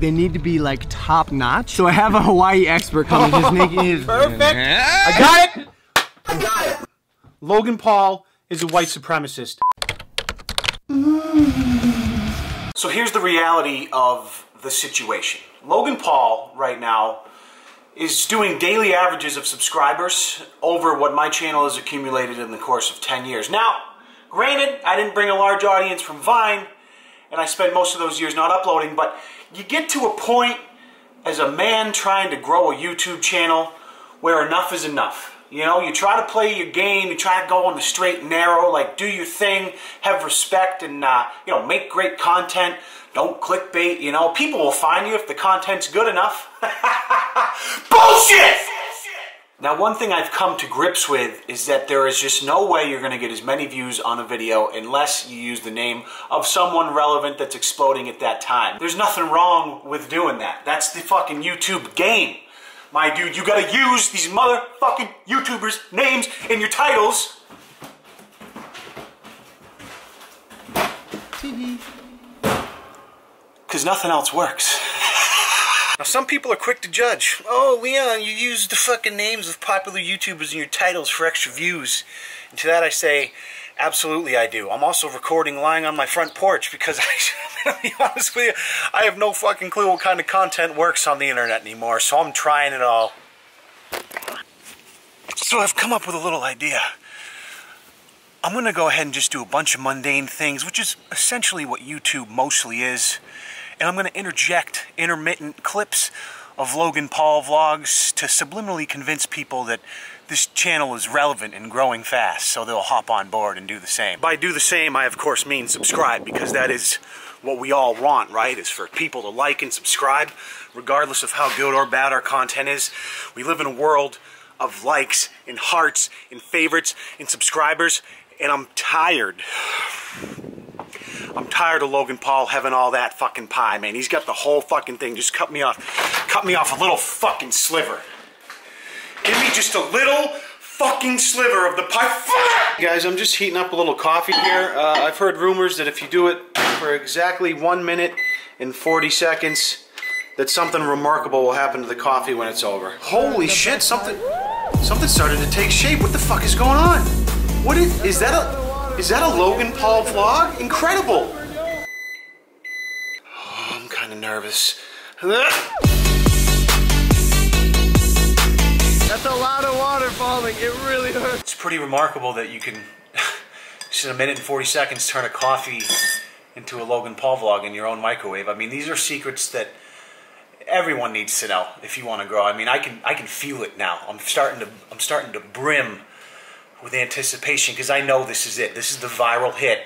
They need to be like top notch. So I have a Hawaii expert coming. Just making his perfect. I got it. I got it. Logan Paul is a white supremacist. So here's the reality of the situation. Logan Paul right now is doing daily averages of subscribers over what my channel has accumulated in the course of 10 years. Now, granted, I didn't bring a large audience from Vine, and I spent most of those years not uploading, but you get to a point as a man trying to grow a YouTube channel where enough is enough. You know, you try to play your game, you try to go on the straight and narrow, like do your thing, have respect, and, you know, make great content. Don't clickbait, you know. People will find you if the content's good enough. Bullshit! Now, one thing I've come to grips with is that there is just no way you're going to get as many views on a video unless you use the name of someone relevant that's exploding at that time. There's nothing wrong with doing that. That's the fucking YouTube game. My dude, you gotta use these motherfucking YouTubers' names in your titles. Because nothing else works. Now, some people are quick to judge. Oh, Leon, you used the fucking names of popular YouTubers in your titles for extra views. And to that I say, absolutely I do. I'm also recording lying on my front porch because to be honest with you, I have no fucking clue what kind of content works on the internet anymore, so I'm trying it all. So I've come up with a little idea. I'm gonna go ahead and just do a bunch of mundane things, which is essentially what YouTube mostly is, and I'm gonna interject intermittent clips of Logan Paul vlogs to subliminally convince people that this channel is relevant and growing fast, so they'll hop on board and do the same. By do the same, I of course mean subscribe, because that is what we all want, right? Is for people to like and subscribe, regardless of how good or bad our content is. We live in a world of likes and hearts and favorites and subscribers, and I'm tired. I'm tired of Logan Paul having all that fucking pie, man. He's got the whole fucking thing. Just cut me off. Cut me off a little fucking sliver. Give me just a little fucking sliver of the pie. Guys, I'm just heating up a little coffee here. I've heard rumors that if you do it for exactly 1 minute and 40 seconds, that something remarkable will happen to the coffee when it's over. Holy shit, something started to take shape. What the fuck is going on? What is that a... Is that a Logan Paul vlog? Incredible! Oh, I'm kind of nervous. That's a lot of water falling, it really hurts. It's pretty remarkable that you can, just in 1 minute and 40 seconds, turn a coffee into a Logan Paul vlog in your own microwave. I mean, these are secrets that everyone needs to know if you want to grow. I mean, I can feel it now. I'm starting to brim with anticipation, because I know this is it. This is the viral hit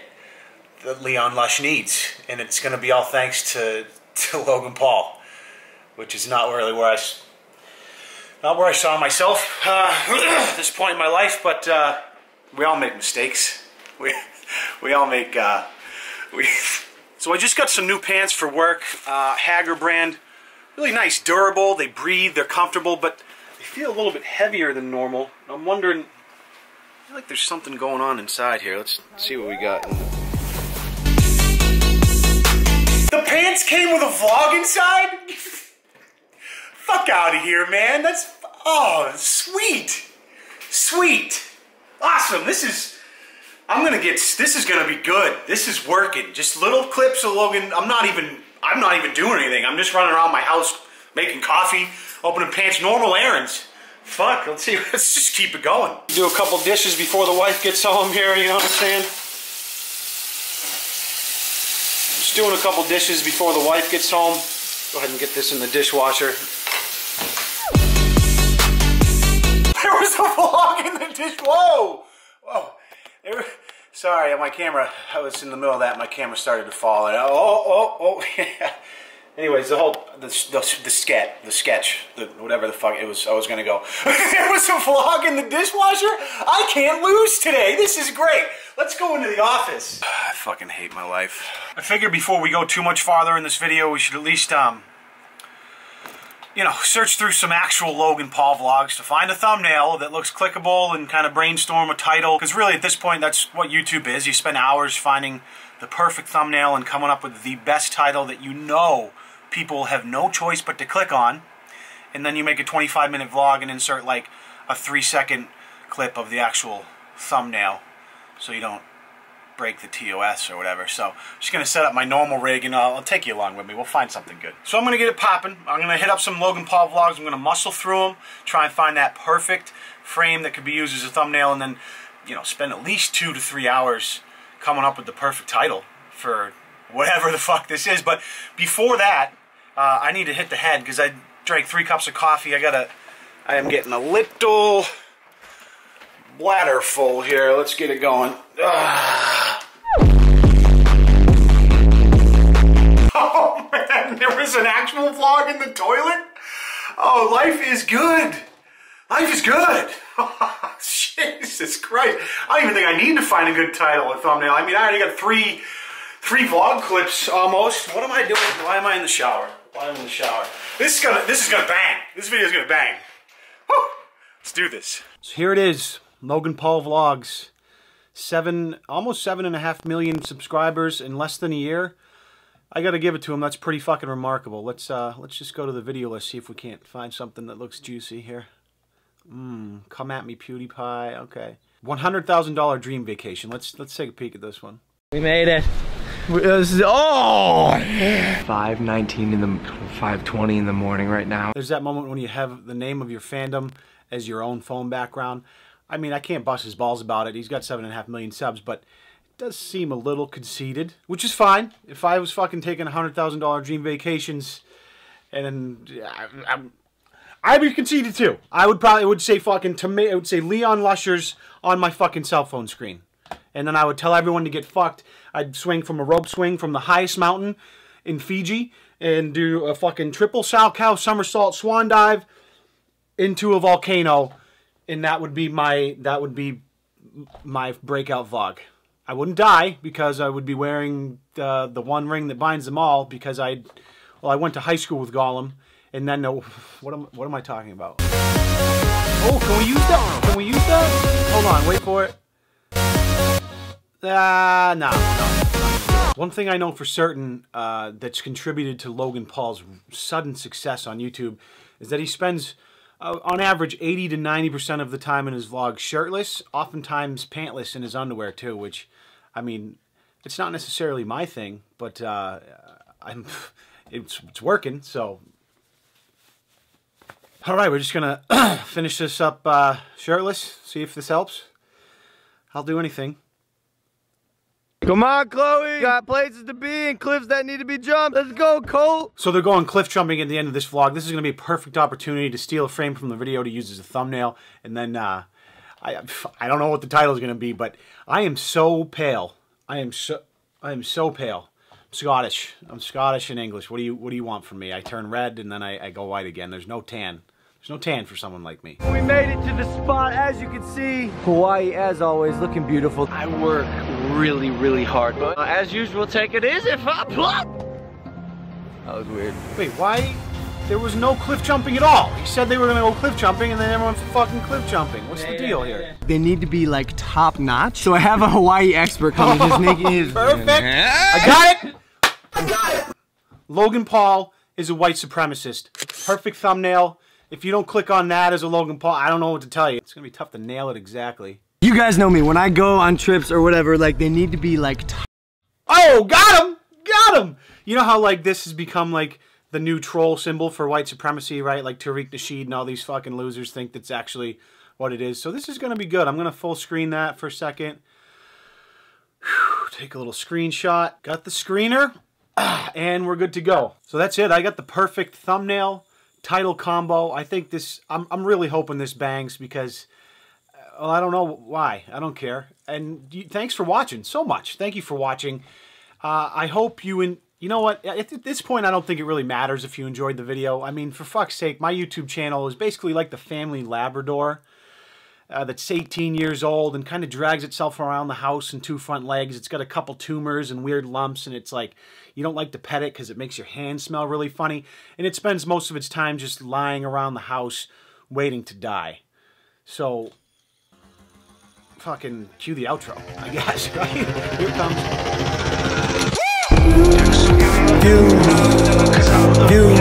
that Leon Lush needs, and it's going to be all thanks to Logan Paul, which is not really where I saw myself at this point in my life. But we all make mistakes. We all make. So I just got some new pants for work, Hager brand, really nice, durable. They breathe, they're comfortable, but they feel a little bit heavier than normal. I'm wondering. I feel like there's something going on inside here. Let's see what we got. The pants came with a vlog inside? Fuck out of here, man. That's, oh, sweet. Sweet. Awesome. This is gonna be good. This is working. Just little clips of Logan. I'm not even doing anything. I'm just running around my house, making coffee, opening pants, normal errands. Fuck, let's see, let's just keep it going. Do a couple dishes before the wife gets home here, you know what I'm saying? Just doing a couple dishes before the wife gets home. Go ahead and get this in the dishwasher. There was a vlog in the dish, whoa! Whoa, sorry, my camera, I was in the middle of that, my camera started to fall. And oh, yeah. Anyways, the whatever the fuck it was, I was gonna go. There was a vlog in the dishwasher? I can't lose today. This is great. Let's go into the office. I fucking hate my life. I figure before we go too much farther in this video, we should at least, you know, search through some actual Logan Paul vlogs to find a thumbnail that looks clickable and kind of brainstorm a title. Because really, at this point, that's what YouTube is. You spend hours finding the perfect thumbnail and coming up with the best title that you know people have no choice but to click on, and then you make a 25-minute vlog and insert like a 3-second clip of the actual thumbnail so you don't break the TOS or whatever. So I'm just going to set up my normal rig, and I'll take you along with me. We'll find something good. So I'm going to get it popping. I'm going to hit up some Logan Paul vlogs. I'm going to muscle through them, try and find that perfect frame that could be used as a thumbnail, and then, you know, spend at least 2 to 3 hours coming up with the perfect title for whatever the fuck this is. But before that, I need to hit the head because I drank 3 cups of coffee. I am getting a little bladder full here. Let's get it going. Oh man, there was an actual vlog in the toilet? Oh, life is good. Life is good. Oh, Jesus Christ. I don't even think I need to find a good title or thumbnail. I mean, I already got three vlog clips almost. What am I doing? Why am I in the shower? Why am I in the shower? This is gonna bang. This video is gonna bang. Woo! Let's do this. So here it is, Logan Paul vlogs. Almost 7.5 million subscribers in less than a year. I gotta give it to him. That's pretty fucking remarkable. Let's just go to the video list, see if we can't find something that looks juicy here. Come at me, PewDiePie. Okay. $100,000 dream vacation. Let's take a peek at this one. We made it. Oh! 5:19 in the 5:20 in the morning right now. There's that moment when you have the name of your fandom as your own phone background. I mean, I can't bust his balls about it. He's got 7.5 million subs, but it does seem a little conceited, which is fine. If I was fucking taking $100,000 dream vacations, and then I'd be conceited too. I would probably say fucking tomato. I would say Leon Lushers on my fucking cell phone screen. And then I would tell everyone to get fucked. I'd swing from a rope swing from the highest mountain in Fiji and do a fucking triple sow-cow somersault swan dive into a volcano, and that would be my breakout vlog. I wouldn't die because I would be wearing the one ring that binds them all, because I went to high school with Gollum, and then what am I talking about? Oh, can we use that? Can we use that? Hold on, wait for it. No. One thing I know for certain that's contributed to Logan Paul's sudden success on YouTube is that he spends, on average, 80 to 90% of the time in his vlog shirtless, oftentimes pantless in his underwear too, which, I mean, it's not necessarily my thing, but it's working, so. All right, we're just going to finish this up shirtless, see if this helps. I'll do anything. Come on, Chloe! Got places to be and cliffs that need to be jumped. Let's go, Colt! So they're going cliff jumping at the end of this vlog. This is going to be a perfect opportunity to steal a frame from the video to use as a thumbnail. And then, I don't know what the title is going to be, but I am so pale. I am so pale. I'm Scottish. I'm Scottish and English. What do you want from me? I turn red and then I go white again. There's no tan. There's no tan for someone like me. We made it to the spot, as you can see. Hawaii, as always, looking beautiful. I work really, really hard, but as usual, take it easy. That was weird. Wait, why? There was no cliff jumping at all. He said they were gonna go cliff jumping, and then everyone fucking cliff jumping. What's the deal here? They need to be like top notch. So I have a Hawaii expert coming, just making his perfect. I got it. I got it. Logan Paul is a white supremacist. Perfect thumbnail. If you don't click on that as a Logan Paul, I don't know what to tell you. It's gonna be tough to nail it exactly. You guys know me. When I go on trips or whatever, like, they need to be like... Oh, got him! Got him! You know how, like, this has become, like, the new troll symbol for white supremacy, right? Like, Tariq Nasheed and all these fucking losers think that's actually what it is. So this is gonna be good. I'm gonna full screen that for a second. Whew, take a little screenshot. Got the screener. And we're good to go. So that's it. I got the perfect thumbnail. Title combo. I think this, I'm really hoping this bangs because, well, I don't know why. I don't care. And thanks for watching so much. Thank you for watching. I hope you, you know what, at this point I don't think it really matters if you enjoyed the video. I mean, for fuck's sake, my YouTube channel is basically like the family Labrador that's 18 years old and kind of drags itself around the house in 2 front legs. It's got a couple tumors and weird lumps, and it's like, you don't like to pet it because it makes your hand smell really funny, and it spends most of its time just lying around the house waiting to die. So, fucking cue the outro, I guess, right? Here it comes. Views.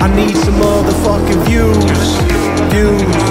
I need some motherfucking views.